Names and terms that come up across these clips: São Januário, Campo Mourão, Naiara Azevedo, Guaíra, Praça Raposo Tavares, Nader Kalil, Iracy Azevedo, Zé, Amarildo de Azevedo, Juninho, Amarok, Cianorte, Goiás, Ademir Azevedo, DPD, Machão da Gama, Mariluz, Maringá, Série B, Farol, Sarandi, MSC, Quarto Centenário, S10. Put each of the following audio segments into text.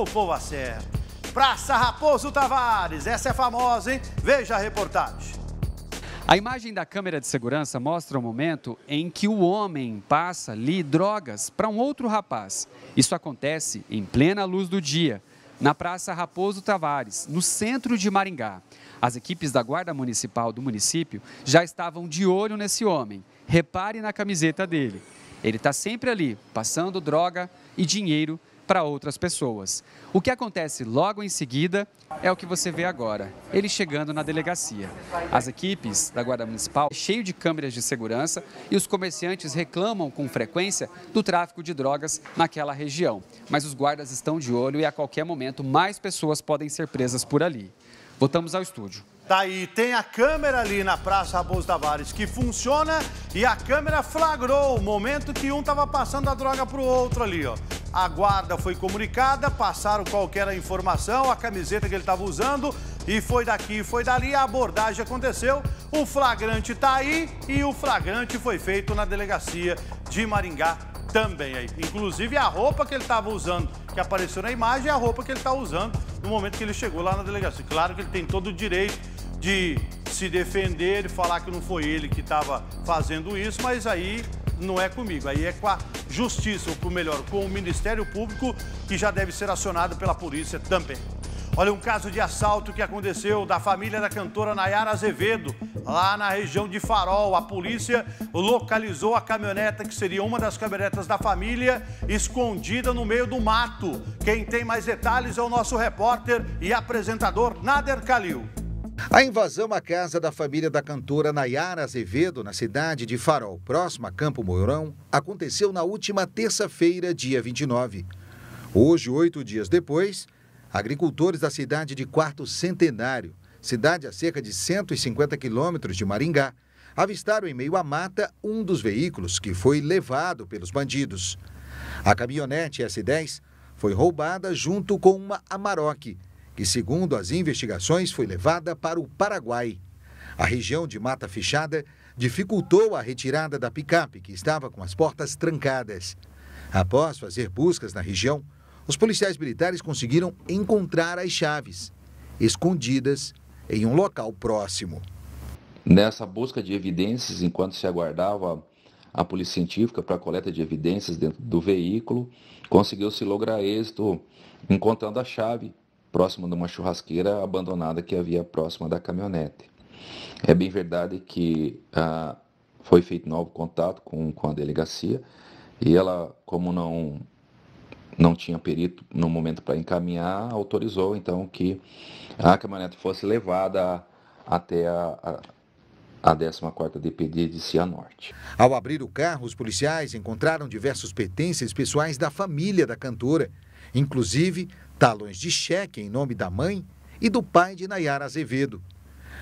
o povo acerta. Praça Raposo Tavares, essa é famosa, hein? Veja a reportagem. A imagem da câmera de segurança mostra o momento em que o homem passa ali drogas para um outro rapaz. Isso acontece em plena luz do dia, na Praça Raposo Tavares, no centro de Maringá. As equipes da Guarda Municipal do município já estavam de olho nesse homem. Repare na camiseta dele. Ele está sempre ali, passando droga e dinheiro para outras pessoas. O que acontece logo em seguida é o que você vê agora, ele chegando na delegacia. As equipes da Guarda Municipal, cheio de câmeras de segurança, e os comerciantes reclamam com frequência do tráfico de drogas naquela região. Mas os guardas estão de olho e a qualquer momento mais pessoas podem ser presas por ali. Voltamos ao estúdio. Tá aí, tem a câmera ali na Praça Raposo Tavares que funciona e a câmera flagrou o momento que um estava passando a droga para o outro ali, ó. A guarda foi comunicada, passaram qualquer informação, a camiseta que ele estava usando, e foi daqui, foi dali, a abordagem aconteceu, o flagrante tá aí e o flagrante foi feito na delegacia de Maringá também aí. Inclusive a roupa que ele estava usando, que apareceu na imagem, é a roupa que ele está usando no momento que ele chegou lá na delegacia. Claro que ele tem todo o direito de se defender e falar que não foi ele que estava fazendo isso, mas aí não é comigo, aí é com a justiça, ou melhor, com o Ministério Público, que já deve ser acionado pela polícia também. Olha, um caso de assalto que aconteceu da família da cantora Naiara Azevedo, lá na região de Farol. A polícia localizou a caminhoneta, que seria uma das caminhonetas da família, escondida no meio do mato. Quem tem mais detalhes é o nosso repórter e apresentador Nader Kalil. A invasão à casa da família da cantora Naiara Azevedo, na cidade de Farol, próxima a Campo Mourão, aconteceu na última terça-feira, dia 29. Hoje, 8 dias depois, agricultores da cidade de Quarto Centenário, cidade a cerca de 150 quilômetros de Maringá, avistaram em meio à mata um dos veículos que foi levado pelos bandidos. A caminhonete S10 foi roubada junto com uma Amarok, que, segundo as investigações, foi levada para o Paraguai. A região de mata fechada dificultou a retirada da picape, que estava com as portas trancadas. Após fazer buscas na região, os policiais militares conseguiram encontrar as chaves, escondidas em um local próximo. Nessa busca de evidências, enquanto se aguardava a polícia científica para a coleta de evidências dentro do veículo, conseguiu-se lograr êxito encontrando a chave próximo de uma churrasqueira abandonada que havia próxima da caminhonete. É bem verdade que foi feito novo contato com a delegacia, e ela, como não tinha perito no momento para encaminhar, autorizou então que a caminhonete fosse levada até a 14ª DPD de Cianorte. Ao abrir o carro, os policiais encontraram diversos pertences pessoais da família da cantora, inclusive talões de cheque em nome da mãe e do pai de Naiara Azevedo.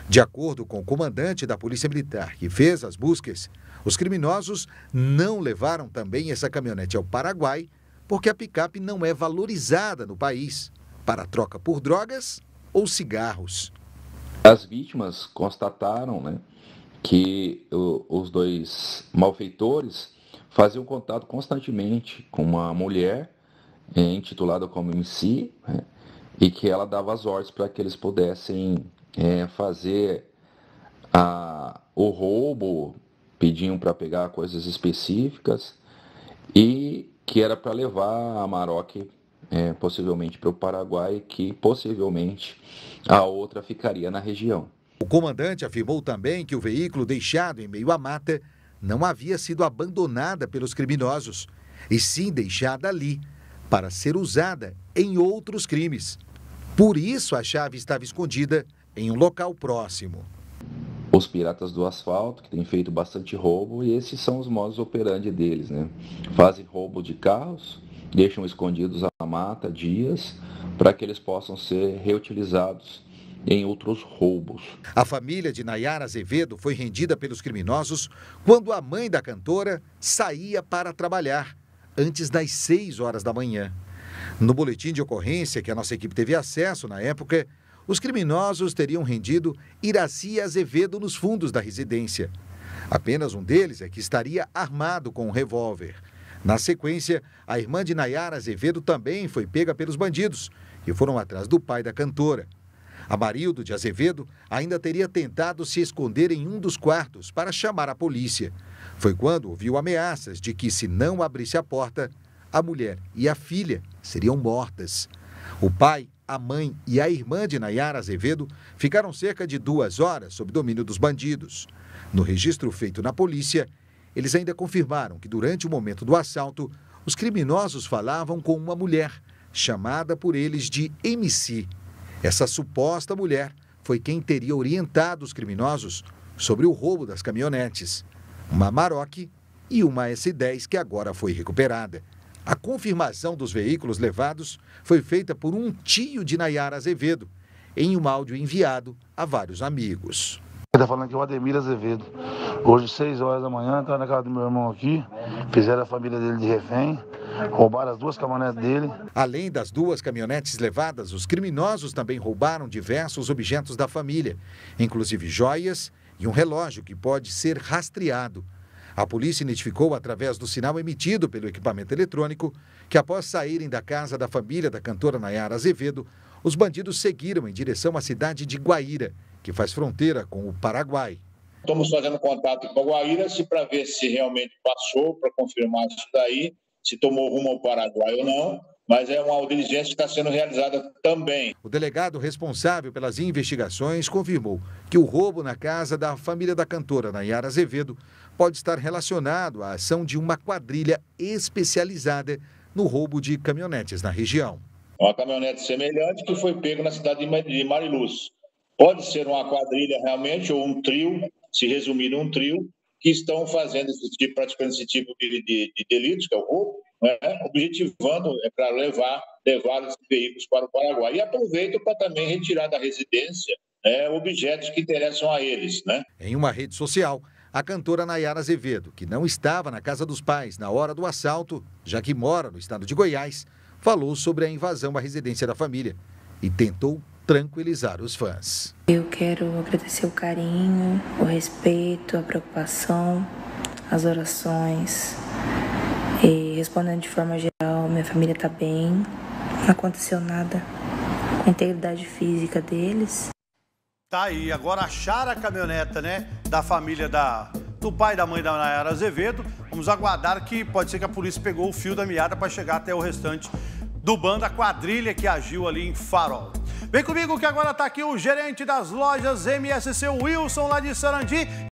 De acordo com o comandante da Polícia Militar, que fez as buscas, os criminosos não levaram também essa caminhonete ao Paraguai, porque a picape não é valorizada no país para troca por drogas ou cigarros. As vítimas constataram, que os dois malfeitores faziam contato constantemente com uma mulher intitulada como MC, e que ela dava as ordens para que eles pudessem fazer o roubo, pediam para pegar coisas específicas, e que era para levar a Maroc possivelmente para o Paraguai, que possivelmente a outra ficaria na região. O comandante afirmou também que o veículo deixado em meio à mata não havia sido abandonada pelos criminosos, e sim deixada ali para ser usada em outros crimes. Por isso, a chave estava escondida em um local próximo. Os piratas do asfalto, que têm feito bastante roubo, e esses são os modus operandi deles, Fazem roubo de carros, deixam escondidos à mata dias, para que eles possam ser reutilizados em outros roubos. A família de Naiara Azevedo foi rendida pelos criminosos quando a mãe da cantora saía para trabalhar antes das 6 horas da manhã. No boletim de ocorrência que a nossa equipe teve acesso na época, os criminosos teriam rendido Iracy Azevedo nos fundos da residência. Apenas um deles é que estaria armado com um revólver. Na sequência, a irmã de Naiara Azevedo também foi pega pelos bandidos, que foram atrás do pai da cantora. Amarildo de Azevedo ainda teria tentado se esconder em um dos quartos para chamar a polícia. Foi quando ouviu ameaças de que, se não abrisse a porta, a mulher e a filha seriam mortas. O pai, a mãe e a irmã de Naiara Azevedo ficaram cerca de 2 horas sob domínio dos bandidos. No registro feito na polícia, eles ainda confirmaram que, durante o momento do assalto, os criminosos falavam com uma mulher, chamada por eles de MC. Essa suposta mulher foi quem teria orientado os criminosos sobre o roubo das caminhonetes, uma Amarok e uma S10, que agora foi recuperada. A confirmação dos veículos levados foi feita por um tio de Naiara Azevedo, em um áudio enviado a vários amigos. Ele está falando que é o Ademir Azevedo. Hoje, 6 horas da manhã, estava na casa do meu irmão aqui, fizeram a família dele de refém, roubaram as 2 caminhonetes dele. Além das 2 caminhonetes levadas, os criminosos também roubaram diversos objetos da família, inclusive joias e um relógio que pode ser rastreado. A polícia identificou, através do sinal emitido pelo equipamento eletrônico, que após saírem da casa da família da cantora Naiara Azevedo, os bandidos seguiram em direção à cidade de Guaíra, que faz fronteira com o Paraguai. Estamos fazendo contato com a Guaíra para ver se realmente passou, para confirmar isso daí, se tomou rumo ao Paraguai ou não, mas é uma diligência que está sendo realizada também. O delegado responsável pelas investigações confirmou que o roubo na casa da família da cantora Naiara Azevedo pode estar relacionado à ação de uma quadrilha especializada no roubo de caminhonetes na região. Uma caminhonete semelhante que foi pego na cidade de Mariluz. Pode ser uma quadrilha realmente, ou um trio, se resumir num trio, que estão fazendo praticando esse tipo de delitos, que é o roubo, né? Objetivando para levar esses veículos para o Paraguai. E aproveitam para também retirar da residência objetos que interessam a eles. Né? Em uma rede social, a cantora Naiara Azevedo, que não estava na casa dos pais na hora do assalto, já que mora no estado de Goiás, falou sobre a invasão à residência da família e tentou tranquilizar os fãs. Eu quero agradecer o carinho, o respeito, a preocupação, as orações. E, respondendo de forma geral, minha família está bem, não aconteceu nada com a integridade física deles. Tá aí, agora acharam a caminhoneta, né, da família do pai e da mãe da Naiara Azevedo. Vamos aguardar, que pode ser que a polícia pegou o fio da meada para chegar até o restante do bando, a quadrilha que agiu ali em Farol. Vem comigo que agora tá aqui o gerente das lojas MSC, o Wilson, lá de Sarandi.